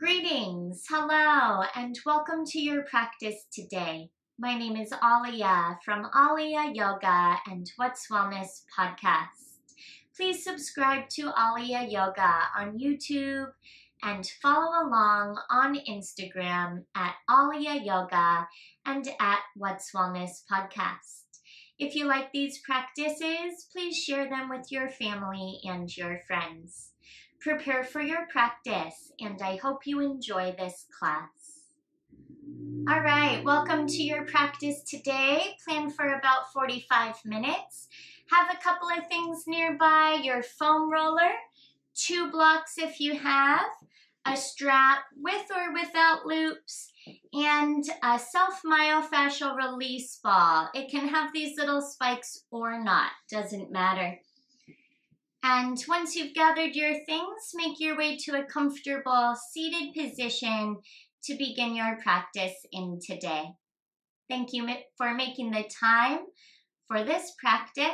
Greetings, hello, and welcome to your practice today. My name is Ahlia from Ahlia Yoga and What's Wellness Podcast. Please subscribe to Ahlia Yoga on YouTube and follow along on Instagram at Ahlia Yoga and at What's Wellness Podcast. If you like these practices, please share them with your family and your friends. Prepare for your practice, and I hope you enjoy this class. All right, welcome to your practice today. Plan for about 45 minutes. Have a couple of things nearby, your foam roller, 2 blocks if you have, a strap with or without loops, and a self-myofascial release ball. It can have these little spikes or not, doesn't matter. And once you've gathered your things, make your way to a comfortable seated position to begin your practice in today. Thank you for making the time for this practice,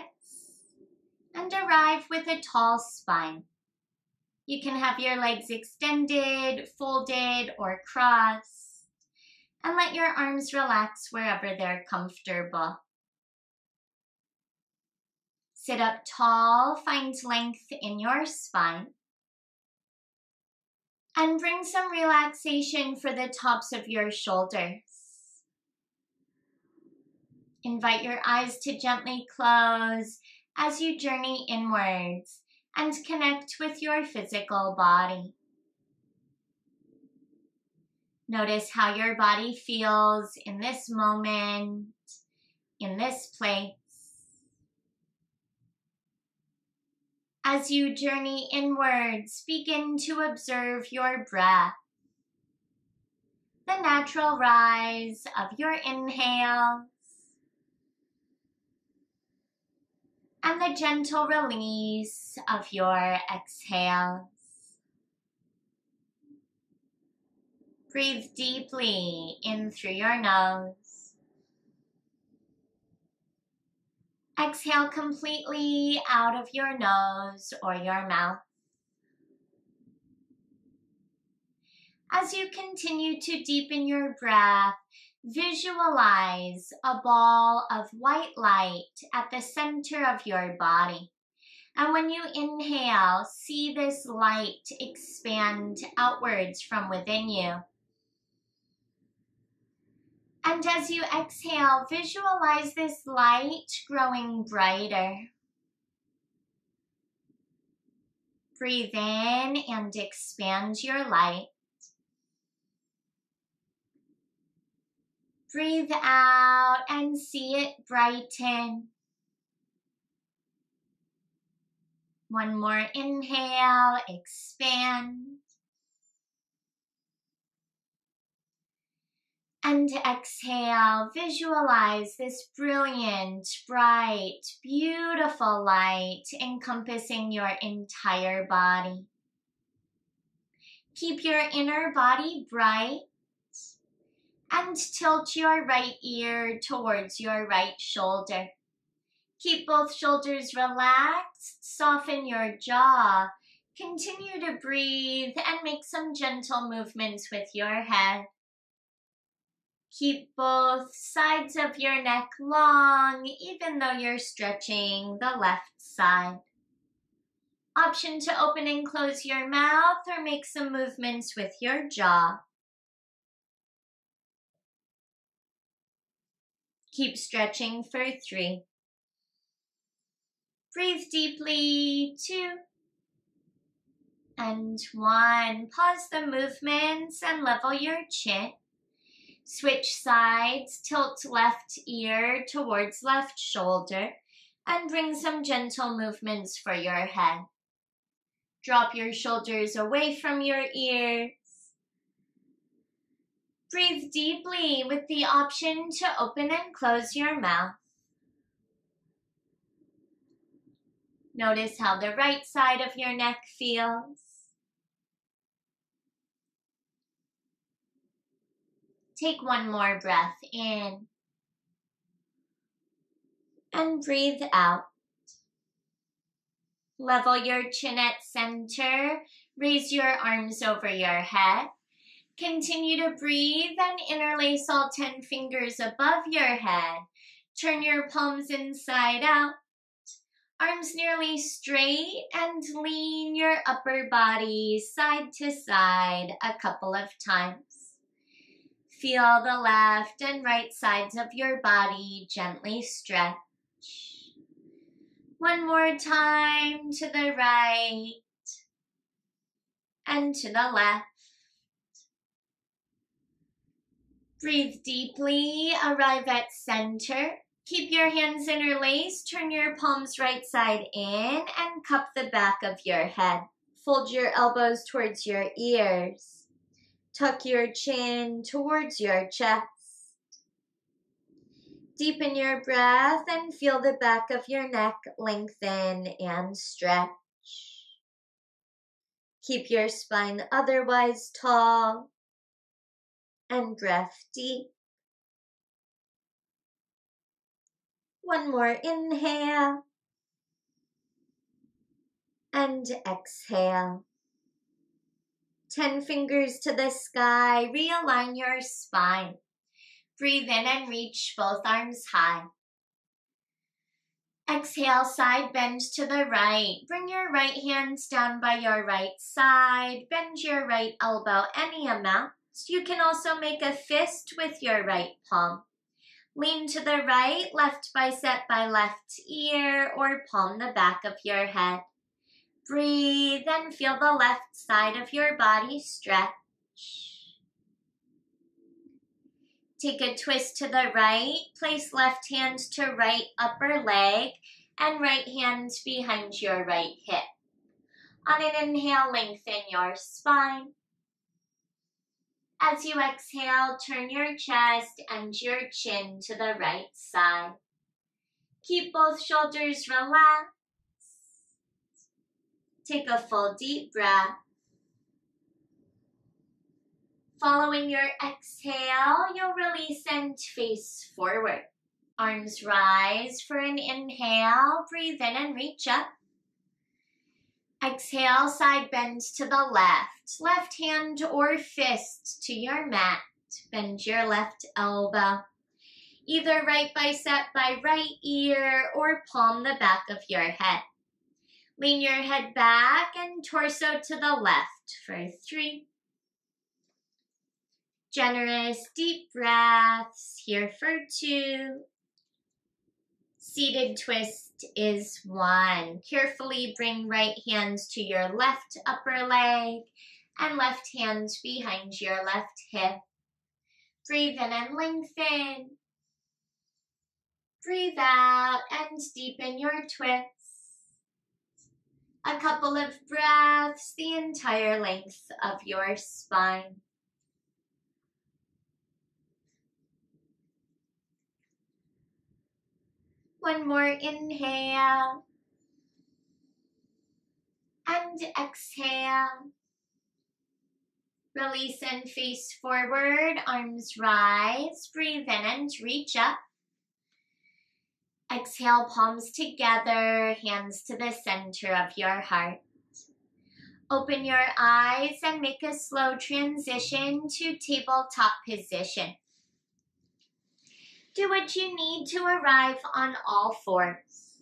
and arrive with a tall spine. You can have your legs extended, folded, or crossed, and let your arms relax wherever they're comfortable. Sit up tall, find length in your spine, and bring some relaxation for the tops of your shoulders. Invite your eyes to gently close as you journey inwards and connect with your physical body. Notice how your body feels in this moment, in this place. As you journey inwards, begin to observe your breath, the natural rise of your inhales, and the gentle release of your exhales. Breathe deeply in through your nose. Exhale completely out of your nose or your mouth. As you continue to deepen your breath, visualize a ball of white light at the center of your body. And when you inhale, see this light expand outwards from within you. And as you exhale, visualize this light growing brighter. Breathe in and expand your light. Breathe out and see it brighten. One more inhale, expand. And exhale, visualize this brilliant, bright, beautiful light encompassing your entire body. Keep your inner body bright. And tilt your right ear towards your right shoulder. Keep both shoulders relaxed, soften your jaw, continue to breathe, and make some gentle movements with your head. Keep both sides of your neck long, even though you're stretching the left side. Option to open and close your mouth or make some movements with your jaw. Keep stretching for 3. Breathe deeply, 2. And 1. Pause the movements and level your chin. Switch sides, tilt left ear towards left shoulder, and bring some gentle movements for your head. Drop your shoulders away from your ears. Breathe deeply with the option to open and close your mouth. Notice how the right side of your neck feels. Take one more breath in and breathe out. Level your chin at center, raise your arms over your head. Continue to breathe and interlace all 10 fingers above your head. Turn your palms inside out. Arms nearly straight and lean your upper body side to side a couple of times. Feel the left and right sides of your body gently stretch. One more time to the right and to the left. Breathe deeply, arrive at center. Keep your hands interlaced, turn your palms right side in and cup the back of your head. Fold your elbows towards your ears. Tuck your chin towards your chest. Deepen your breath and feel the back of your neck lengthen and stretch. Keep your spine otherwise tall and breath deep. One more inhale and exhale. 10 fingers to the sky, realign your spine. Breathe in and reach both arms high. Exhale, side bend to the right. Bring your right hands down by your right side. Bend your right elbow any amount. You can also make a fist with your right palm. Lean to the right, left bicep by left ear, or palm the back of your head. Breathe and feel the left side of your body stretch. Take a twist to the right, place left hand to right upper leg and right hand behind your right hip. On an inhale, lengthen your spine. As you exhale, turn your chest and your chin to the right side. Keep both shoulders relaxed. Take a full deep breath. Following your exhale, you'll release and face forward. Arms rise for an inhale. Breathe in and reach up. Exhale, side bend to the left. Left hand or fist to your mat. Bend your left elbow. Either right bicep by right ear or palm the back of your head. Lean your head back and torso to the left for 3. Generous deep breaths here for 2. Seated twist is 1. Carefully bring right hand to your left upper leg and left hand behind your left hip. Breathe in and lengthen. Breathe out and deepen your twist. A couple of breaths, the entire length of your spine. One more inhale and exhale. Release and face forward, arms rise, breathe in and reach up. Exhale, palms together, hands to the center of your heart. Open your eyes and make a slow transition to tabletop position. Do what you need to arrive on all fours.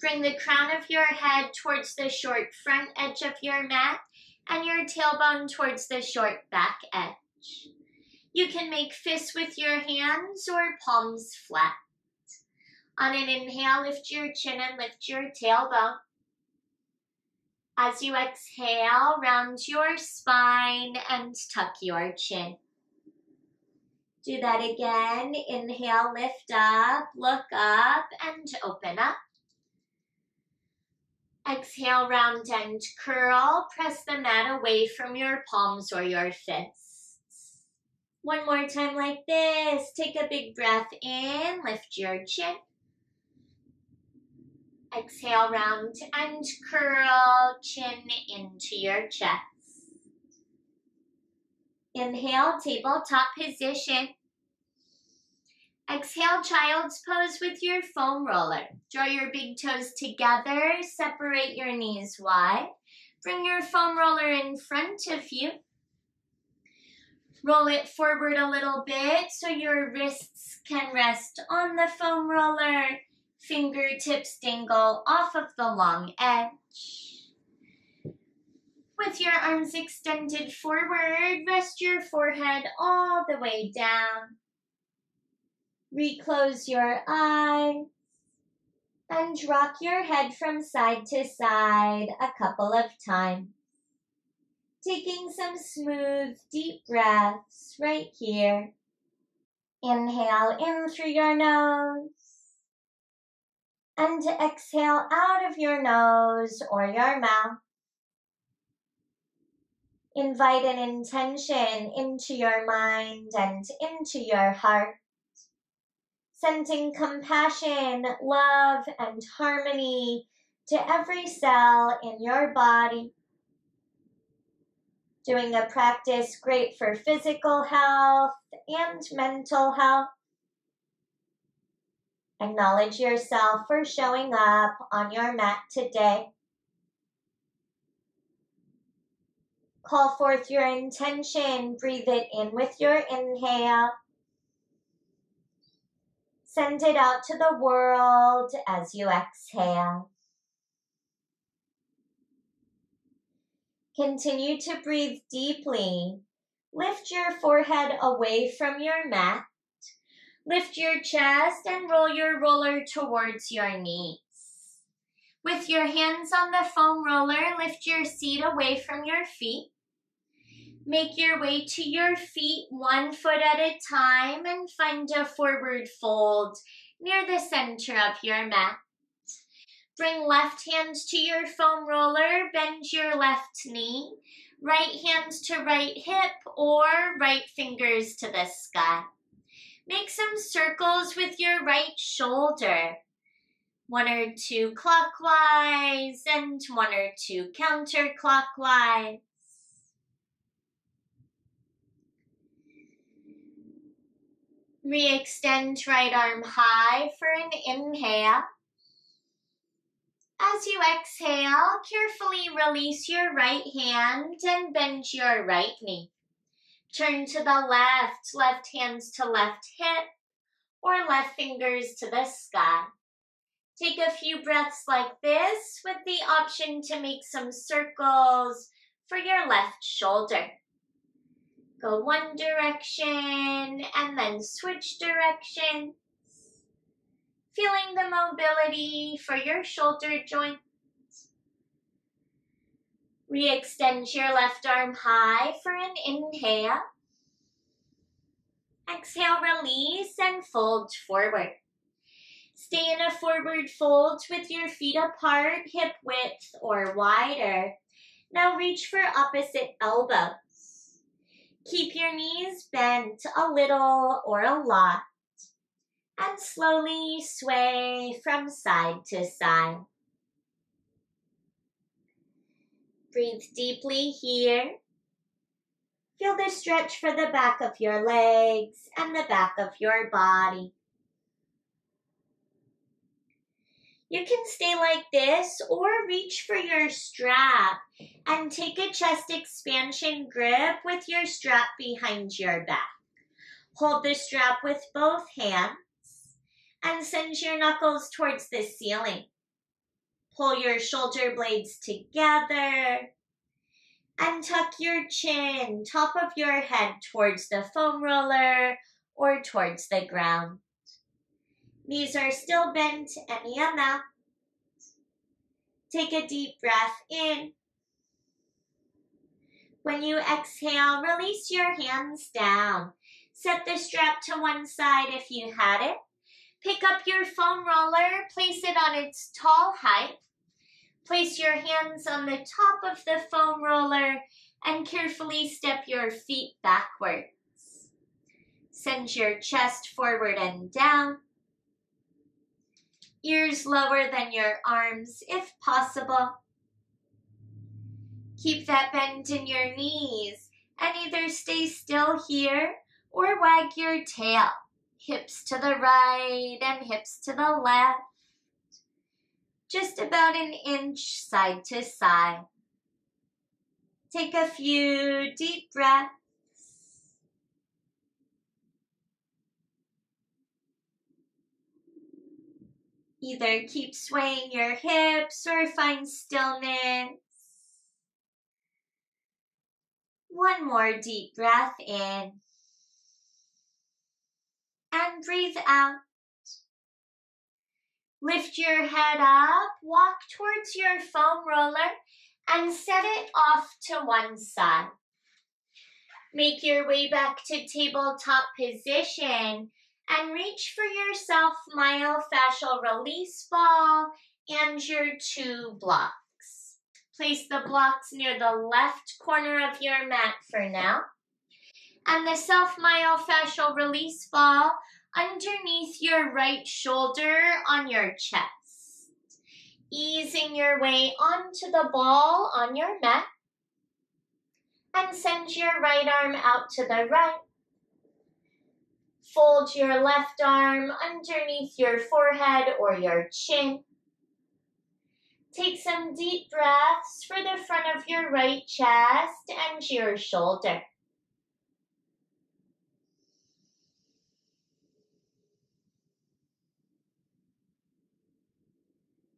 Bring the crown of your head towards the short front edge of your mat and your tailbone towards the short back edge. You can make fists with your hands or palms flat. On an inhale, lift your chin and lift your tailbone. As you exhale, round your spine and tuck your chin. Do that again. Inhale, lift up, look up, and open up. Exhale, round and curl. Press the mat away from your palms or your fists. One more time like this. Take a big breath in, lift your chin. Exhale, round and curl, chin into your chest. Inhale, tabletop position. Exhale, child's pose with your foam roller. Draw your big toes together, separate your knees wide. Bring your foam roller in front of you. Roll it forward a little bit so your wrists can rest on the foam roller. Fingertips dangle off of the long edge. With your arms extended forward, rest your forehead all the way down. Reclose your eyes and rock your head from side to side a couple of times. Taking some smooth, deep breaths right here. Inhale in through your nose. And exhale out of your nose or your mouth. Invite an intention into your mind and into your heart. Sending compassion, love, and harmony to every cell in your body. Doing a practice great for physical health and mental health. Acknowledge yourself for showing up on your mat today. Call forth your intention. Breathe it in with your inhale. Send it out to the world as you exhale. Continue to breathe deeply. Lift your forehead away from your mat. Lift your chest and roll your roller towards your knees. With your hands on the foam roller, lift your seat away from your feet. Make your way to your feet 1 foot at a time and find a forward fold near the center of your mat. Bring left hand to your foam roller, bend your left knee, right hand to right hip or right fingers to the sky. Make some circles with your right shoulder. 1 or 2 clockwise and 1 or 2 counterclockwise. Re-extend right arm high for an inhale. As you exhale, carefully release your right hand and bend your right knee. Turn to the left, left hands to left hip, or left fingers to the sky. Take a few breaths like this with the option to make some circles for your left shoulder. Go one direction and then switch directions. Feeling the mobility for your shoulder joint. Re-extend your left arm high for an inhale. Exhale, release and fold forward. Stay in a forward fold with your feet apart, hip width or wider. Now reach for opposite elbow. Keep your knees bent a little or a lot and slowly sway from side to side. Breathe deeply here. Feel the stretch for the back of your legs and the back of your body. You can stay like this or reach for your strap and take a chest expansion grip with your strap behind your back. Hold the strap with both hands and send your knuckles towards the ceiling. Pull your shoulder blades together and tuck your chin, top of your head towards the foam roller or towards the ground. Knees are still bent any amount. Take a deep breath in. When you exhale, release your hands down. Set the strap to one side if you had it. Pick up your foam roller, place it on its tall height. Place your hands on the top of the foam roller and carefully step your feet backwards. Send your chest forward and down. Ears lower than your arms if possible. Keep that bend in your knees and either stay still here or wag your tail. Hips to the right and hips to the left. Just about an inch side to side. Take a few deep breaths. Either keep swaying your hips or find stillness. One more deep breath in. And breathe out. Lift your head up, walk towards your foam roller, and set it off to one side. Make your way back to tabletop position and reach for your self-myofascial release ball and your two blocks. Place the blocks near the left corner of your mat for now, and the self-myofascial release ball underneath your right shoulder on your chest. Easing your way onto the ball on your mat, and send your right arm out to the right. Fold your left arm underneath your forehead or your chin. Take some deep breaths for the front of your right chest and your shoulder.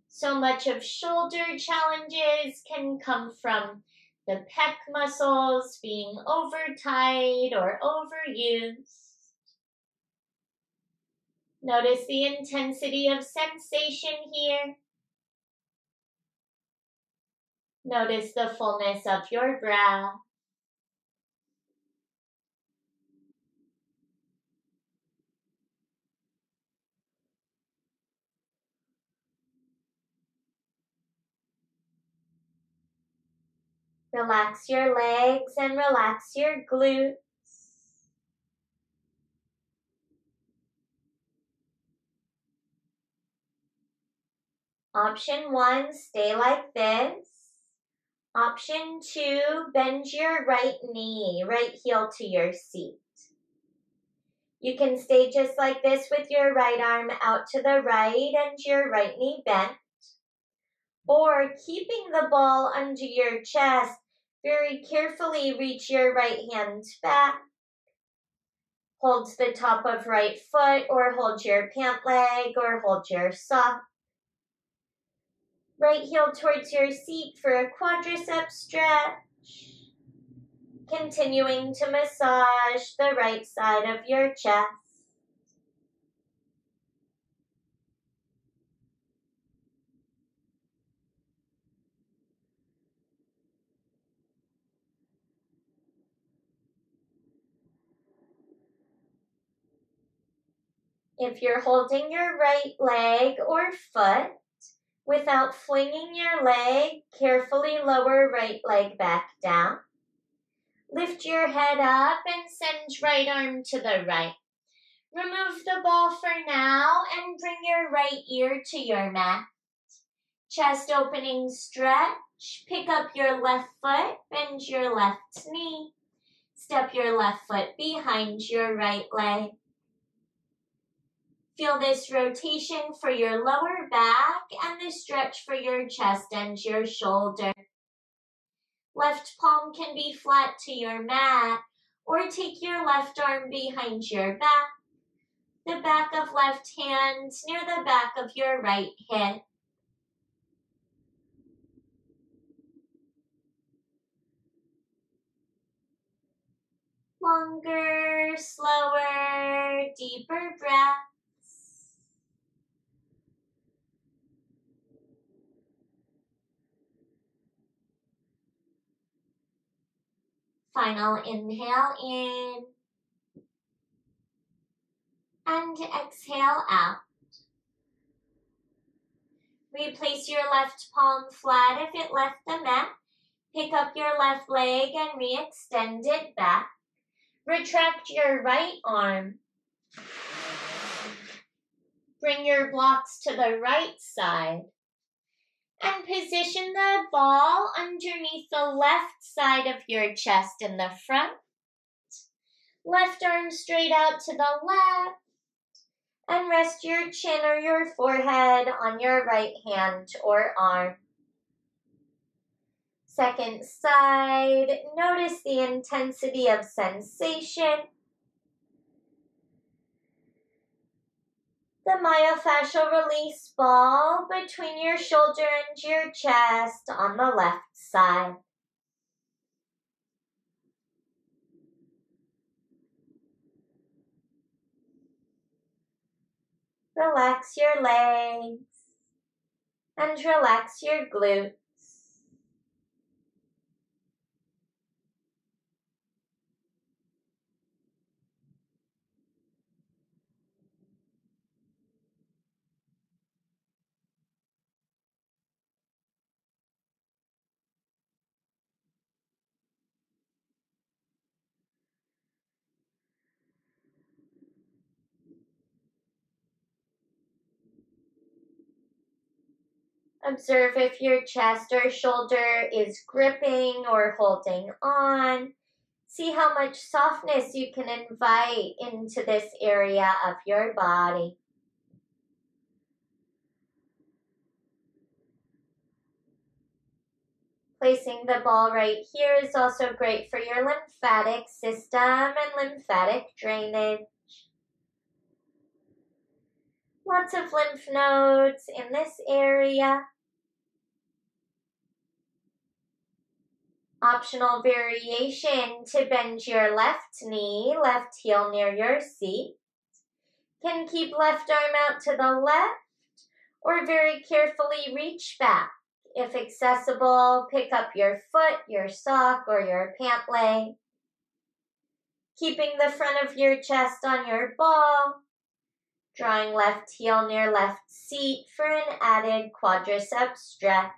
So much of shoulder challenges can come from the pec muscles being overtight or overused. Notice the intensity of sensation here. Notice the fullness of your breath. Relax your legs and relax your glutes. Option 1, stay like this. Option 2, bend your right knee, right heel to your seat. You can stay just like this with your right arm out to the right and your right knee bent. Or keeping the ball under your chest, very carefully reach your right hand back. Hold the top of right foot or hold your pant leg or hold your sock. Right heel towards your seat for a quadricep stretch. Continuing to massage the right side of your chest. If you're holding your right leg or foot, without flinging your leg, carefully lower right leg back down. Lift your head up and send right arm to the right. Remove the ball for now and bring your right ear to your mat. Chest opening stretch, pick up your left foot, bend your left knee. Step your left foot behind your right leg. Feel this rotation for your lower back and the stretch for your chest and your shoulder. Left palm can be flat to your mat, or take your left arm behind your back, the back of left hand near the back of your right hip. Longer, slower, deeper breath. Final inhale in and exhale out. Replace your left palm flat if it left the mat. Pick up your left leg and re-extend it back. Retract your right arm. Bring your blocks to the right side. And position the ball underneath the left side of your chest in the front. Left arm straight out to the left. And rest your chin or your forehead on your right hand or arm. Second side, notice the intensity of sensation. the myofascial release ball between your shoulder and your chest on the left side. Relax your legs and relax your glutes. Observe if your chest or shoulder is gripping or holding on. See how much softness you can invite into this area of your body. Placing the ball right here is also great for your lymphatic system and lymphatic drainage. Lots of lymph nodes in this area. Optional variation to bend your left knee, left heel near your seat. Can keep left arm out to the left or very carefully reach back. If accessible, pick up your foot, your sock, or your pant leg. Keeping the front of your chest on your ball. Drawing left heel near left seat for an added quadricep stretch.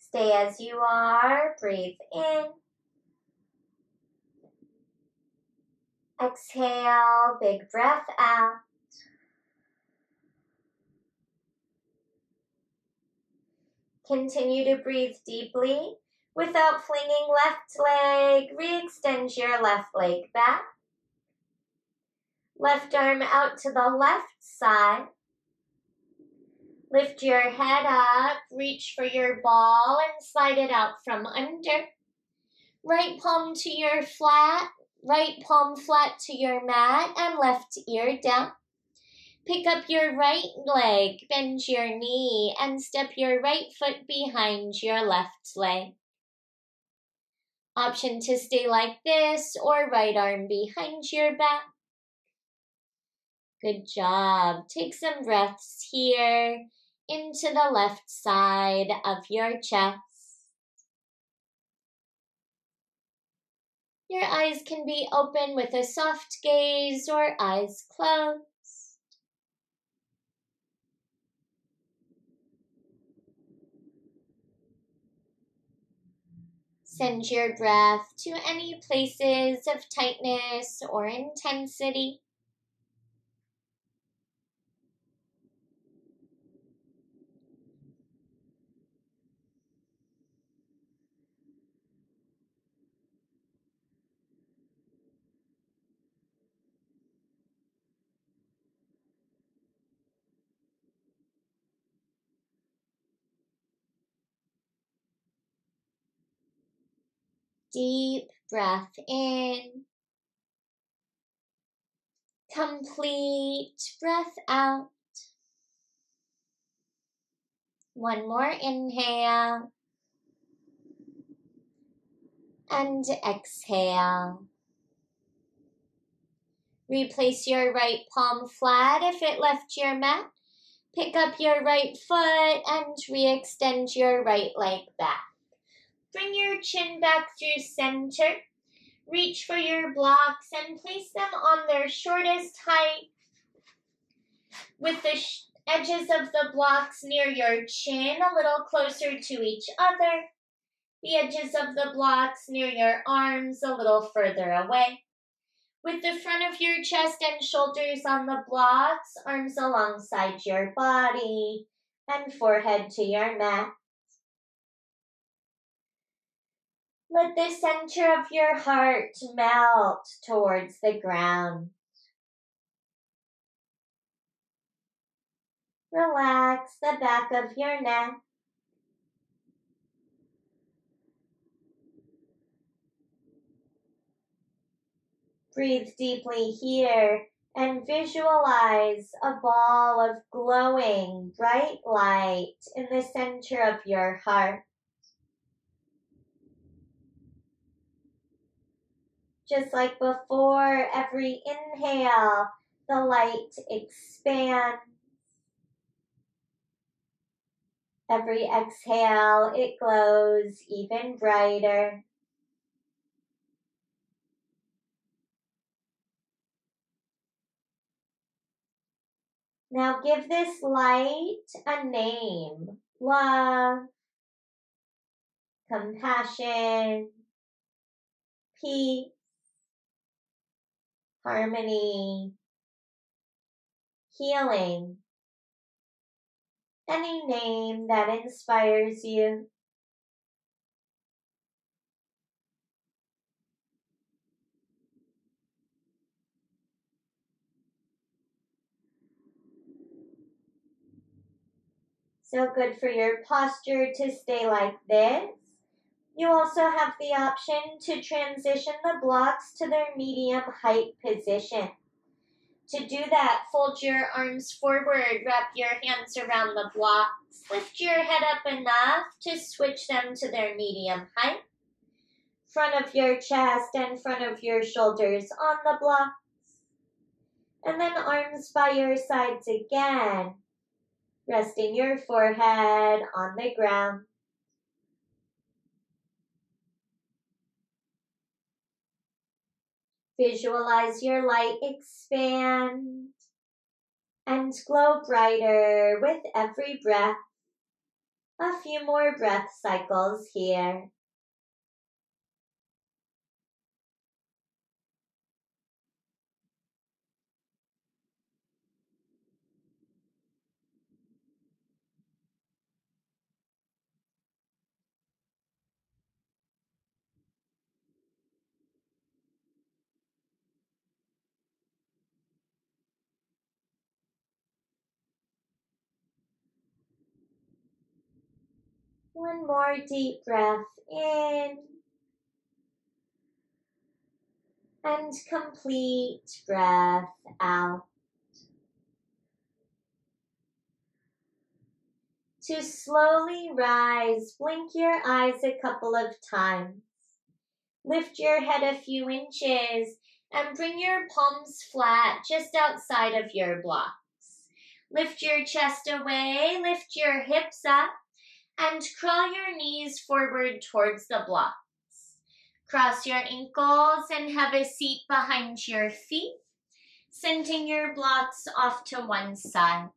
Stay as you are, breathe in. Exhale, big breath out. Continue to breathe deeply without flinging left leg. Re-extend your left leg back. Left arm out to the left side. Lift your head up, reach for your ball and slide it out from under. Right palm to your flat, right palm flat to your mat and left ear down. Pick up your right leg, bend your knee and step your right foot behind your left leg. Option to stay like this or right arm behind your back. Good job. Take some breaths here. Into the left side of your chest. Your eyes can be open with a soft gaze or eyes closed. Send your breath to any places of tightness or intensity. Deep breath in, complete breath out. One more inhale and exhale. Replace your right palm flat if it left your mat. Pick up your right foot and re-extend your right leg back. Bring your chin back through center. Reach for your blocks and place them on their shortest height with the edges of the blocks near your chin, a little closer to each other. The edges of the blocks near your arms a little further away. With the front of your chest and shoulders on the blocks, arms alongside your body and forehead to your mat. Let the center of your heart melt towards the ground. Relax the back of your neck. Breathe deeply here and visualize a ball of glowing bright light in the center of your heart. Just like before, every inhale, the light expands. Every exhale, it glows even brighter. Now give this light a name. Love, compassion, peace, harmony, healing, any name that inspires you. So good for your posture to stay like this. You also have the option to transition the blocks to their medium height position. To do that, fold your arms forward, wrap your hands around the blocks, lift your head up enough to switch them to their medium height. Front of your chest and front of your shoulders on the blocks. And then arms by your sides again. Resting your forehead on the ground. Visualize your light expand and glow brighter with every breath. A few more breath cycles here. One more deep breath in and complete breath out. To slowly rise, blink your eyes a couple of times. Lift your head a few inches and bring your palms flat just outside of your blocks. Lift your chest away, lift your hips up. And crawl your knees forward towards the blocks. Cross your ankles and have a seat behind your feet, sending your blocks off to one side.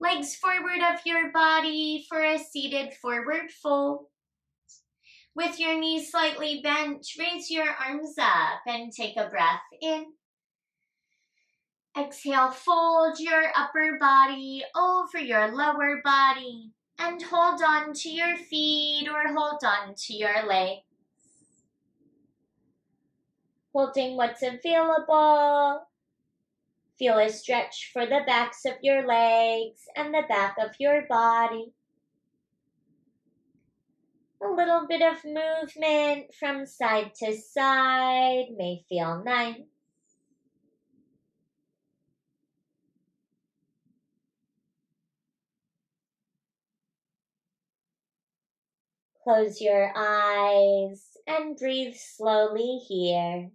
Legs forward of your body for a seated forward fold. With your knees slightly bent, raise your arms up and take a breath in. Exhale, fold your upper body over your lower body. And hold on to your feet or hold on to your legs. Holding what's available. Feel a stretch for the backs of your legs and the back of your body. A little bit of movement from side to side may feel nice. Close your eyes and breathe slowly here.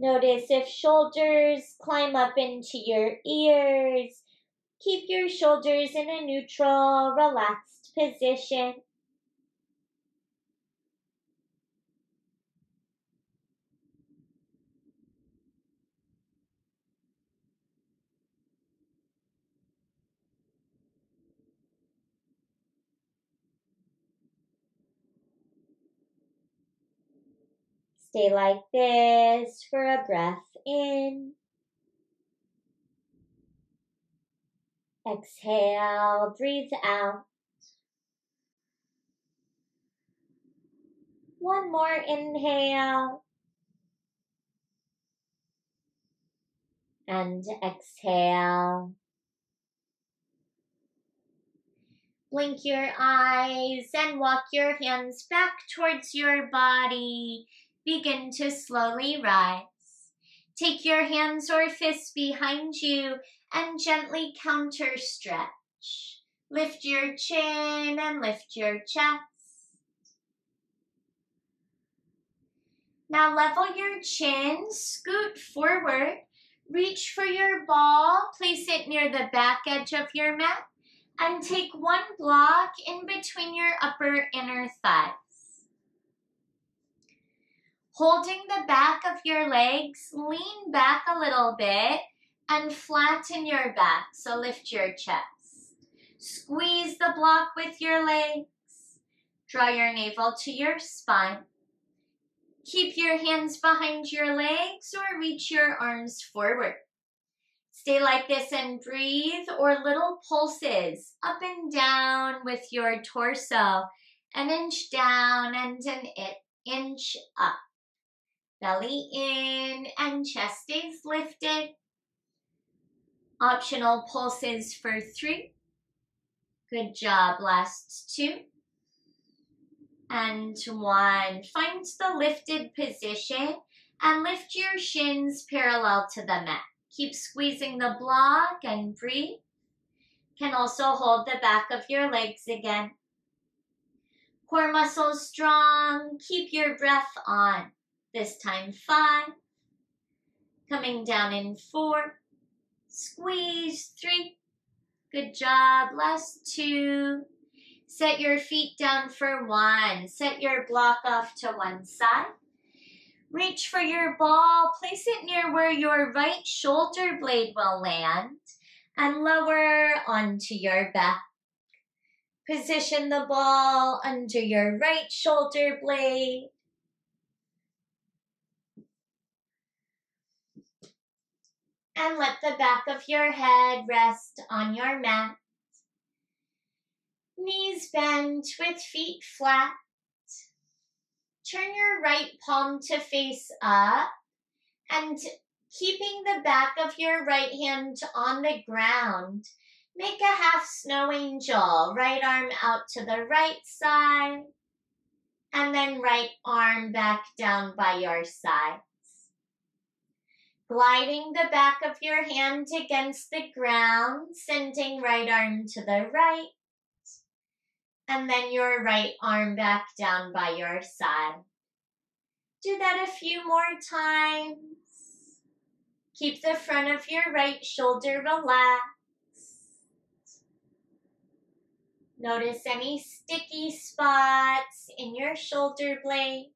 Notice if shoulders climb up into your ears. Keep your shoulders in a neutral, relaxed position. Stay like this for a breath in. Exhale, breathe out. One more inhale. And exhale. Blink your eyes and walk your hands back towards your body. Begin to slowly rise. Take your hands or fists behind you and gently counter stretch. Lift your chin and lift your chest. Now level your chin, scoot forward, reach for your ball, place it near the back edge of your mat, and take one block in between your upper inner thighs. Holding the back of your legs, lean back a little bit and flatten your back, so lift your chest. Squeeze the block with your legs. Draw your navel to your spine. Keep your hands behind your legs or reach your arms forward. Stay like this and breathe, or little pulses up and down with your torso. An inch down and an inch up. Belly in and chest stays lifted. Optional pulses for 3. Good job, last 2. And 1. Find the lifted position and lift your shins parallel to the mat. Keep squeezing the block and breathe. Can also hold the back of your legs again. Core muscles strong. Keep your breath on. This time 5. Coming down in 4. Squeeze 3. Good job. Last 2. Set your feet down for 1. Set your block off to one side. Reach for your ball. Place it near where your right shoulder blade will land and lower onto your back. Position the ball under your right shoulder blade. And let the back of your head rest on your mat. Knees bent with feet flat. Turn your right palm to face up and keeping the back of your right hand on the ground, make a half snow angel. Right arm out to the right side and then right arm back down by your sides. Gliding the back of your hand against the ground, sending right arm to the right. And then your right arm back down by your side. Do that a few more times. Keep the front of your right shoulder relaxed. Notice any sticky spots in your shoulder blade.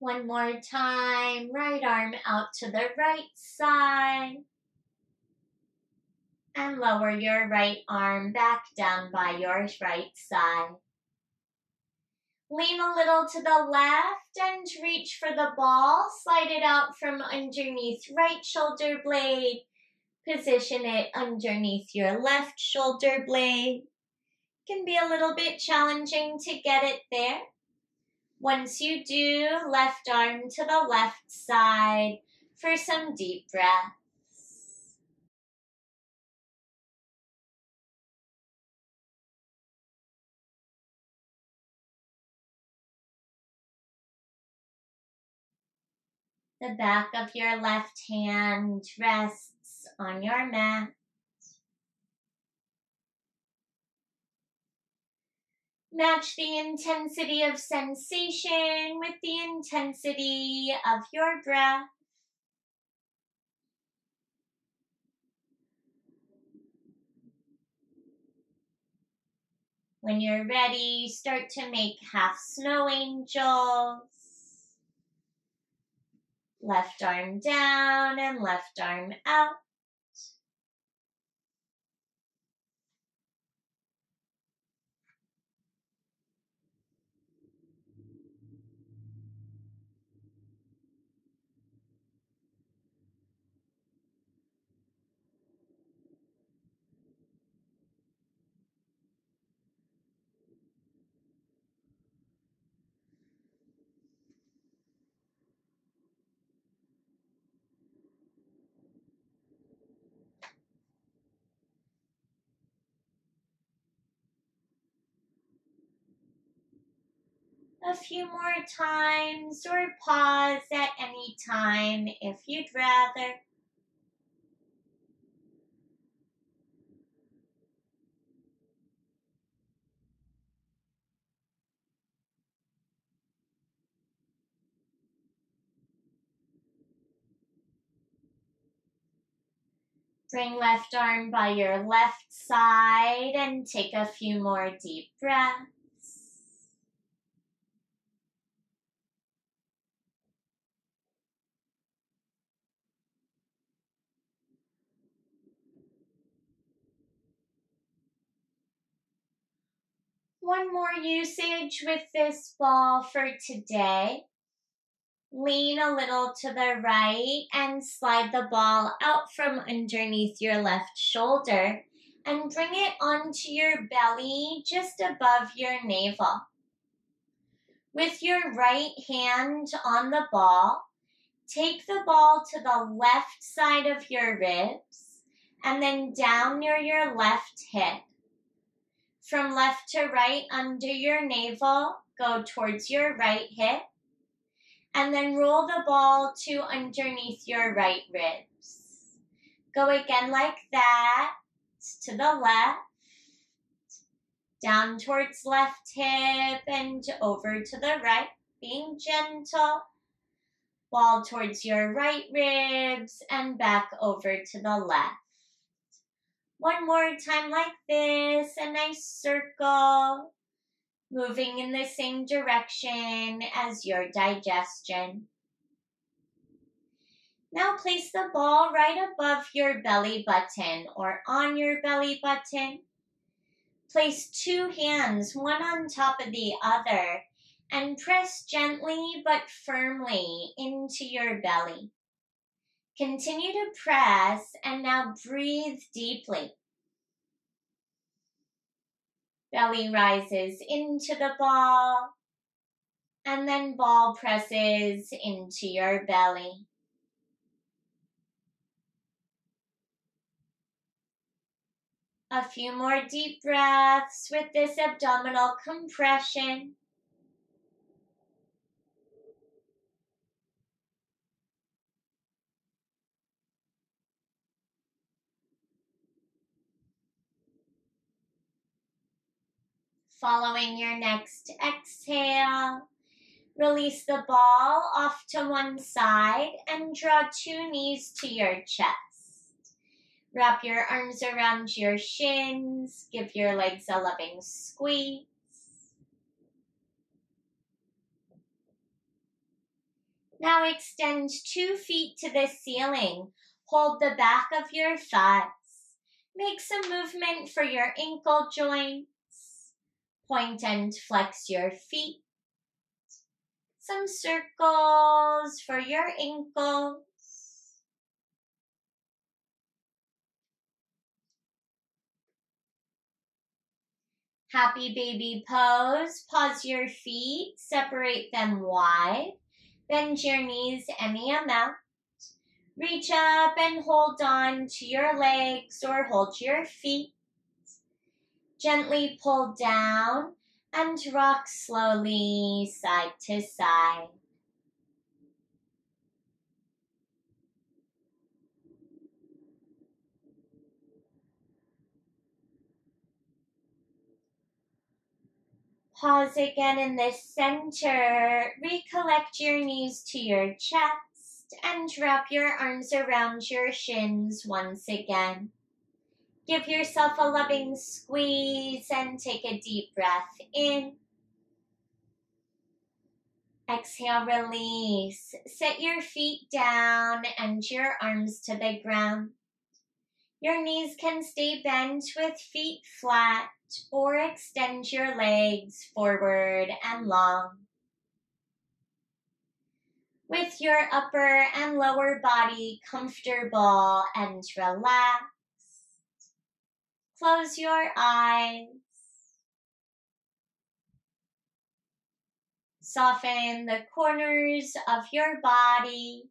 One more time, right arm out to the right side. And lower your right arm back down by your right side. Lean a little to the left and reach for the ball. Slide it out from underneath right shoulder blade. Position it underneath your left shoulder blade. Can be a little bit challenging to get it there. Once you do, left arm to the left side for some deep breaths. The back of your left hand rests on your mat. Match the intensity of sensation with the intensity of your breath. When you're ready, start to make half snow angels. Left arm down and left arm out. A few more times, or pause at any time if you'd rather. Bring left arm by your left side and take a few more deep breaths. One more usage with this ball for today. Lean a little to the right and slide the ball out from underneath your left shoulder and bring it onto your belly just above your navel. With your right hand on the ball, take the ball to the left side of your ribs and then down near your left hip. From left to right under your navel, go towards your right hip, and then roll the ball to underneath your right ribs. Go again like that, to the left, down towards left hip, and over to the right, being gentle. Ball towards your right ribs, and back over to the left. One more time like this, a nice circle, moving in the same direction as your digestion. Now place the ball right above your belly button or on your belly button. Place two hands, one on top of the other, and press gently but firmly into your belly. Continue to press, and now breathe deeply. Belly rises into the ball, and then ball presses into your belly. A few more deep breaths with this abdominal compression. Following your next exhale, release the ball off to one side and draw two knees to your chest. Wrap your arms around your shins, give your legs a loving squeeze. Now extend 2 feet to the ceiling. Hold the back of your thighs. Make some movement for your ankle joint. Point and flex your feet. Some circles for your ankles. Happy baby pose. Pause your feet. Separate them wide. Bend your knees any amount. Reach up and hold on to your legs or hold your feet. Gently pull down and rock slowly side to side. Pause again in the center. Recollect your knees to your chest and wrap your arms around your shins once again. Give yourself a loving squeeze and take a deep breath in. Exhale, release. Sit your feet down and your arms to the ground. Your knees can stay bent with feet flat or extend your legs forward and long. With your upper and lower body comfortable and relaxed, close your eyes. Soften the corners of your body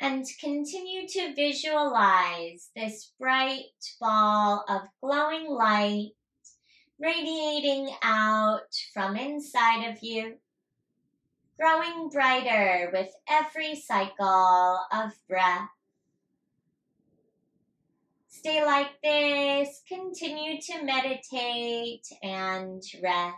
and continue to visualize this bright ball of glowing light radiating out from inside of you, growing brighter with every cycle of breath. Stay like this, continue to meditate and rest.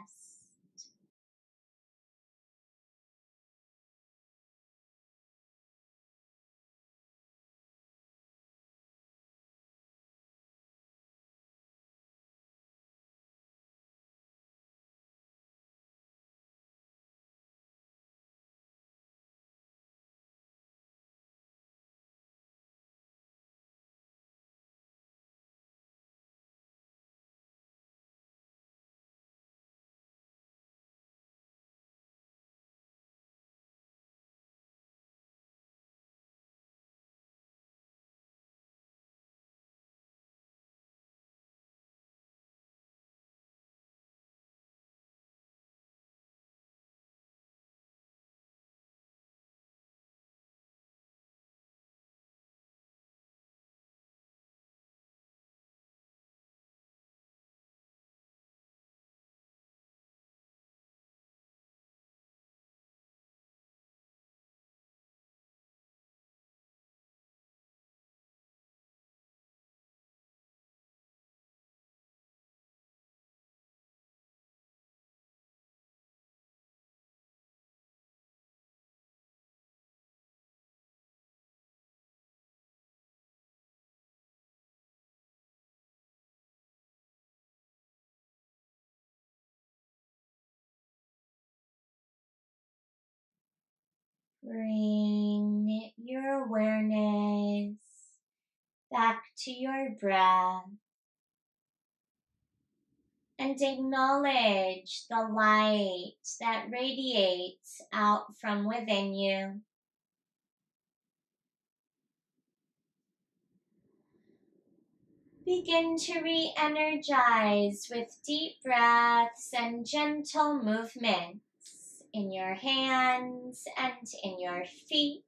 Bring your awareness back to your breath and acknowledge the light that radiates out from within you. Begin to re-energize with deep breaths and gentle movement in your hands and in your feet.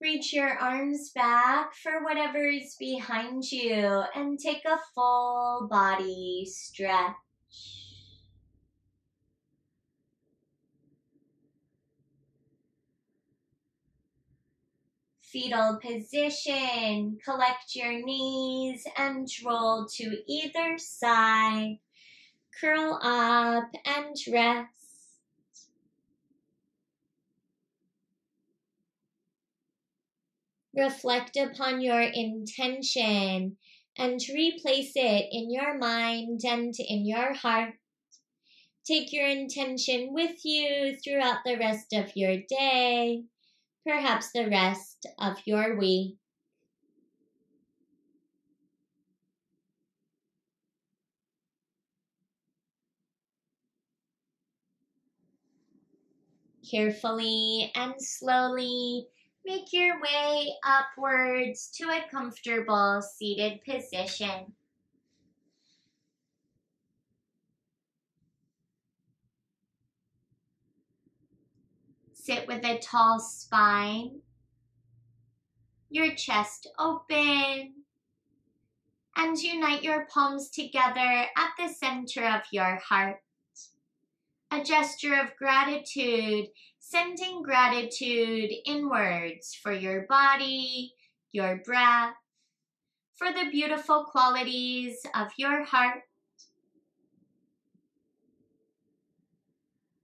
Reach your arms back for whatever is behind you and take a full body stretch. Fetal position, collect your knees and roll to either side. Curl up and rest. Reflect upon your intention and replace it in your mind and in your heart. Take your intention with you throughout the rest of your day, perhaps the rest of your week. Carefully and slowly make your way upwards to a comfortable seated position. Sit with a tall spine, your chest open, and unite your palms together at the center of your heart. A gesture of gratitude, sending gratitude inwards for your body, your breath, for the beautiful qualities of your heart.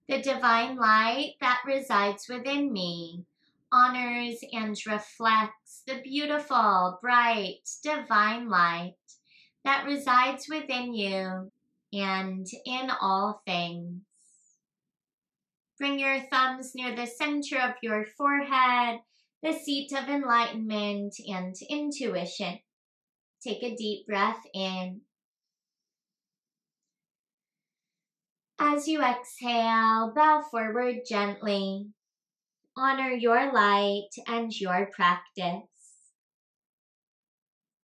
The divine light that resides within me honors and reflects the beautiful, bright, divine light that resides within you and in all things. Bring your thumbs near the center of your forehead, the seat of enlightenment and intuition. Take a deep breath in. As you exhale, bow forward gently. Honor your light and your practice.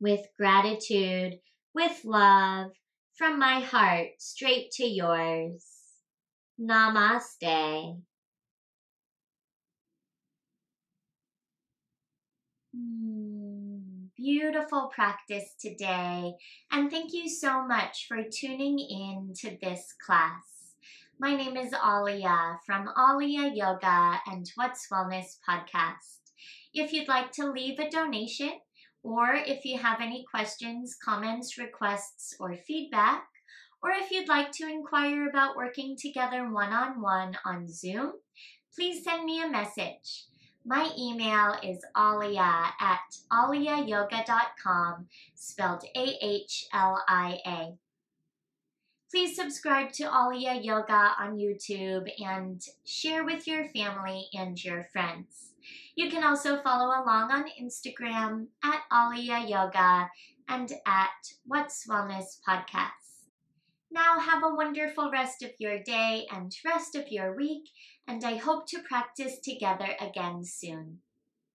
With gratitude, with love, from my heart straight to yours. Namaste. Beautiful practice today, and thank you so much for tuning in to this class. My name is Ahlia from Ahlia Yoga and What's Wellness Podcast. If you'd like to leave a donation, or if you have any questions, comments, requests, or feedback, or if you'd like to inquire about working together one-on-one on Zoom, please send me a message. My email is ahlia@ahliayoga.com, spelled AHLIA. Please subscribe to Ahlia Yoga on YouTube and share with your family and your friends. You can also follow along on Instagram @AhliaYoga and @WhatsWellnessPodcast. Now have a wonderful rest of your day and rest of your week, and I hope to practice together again soon.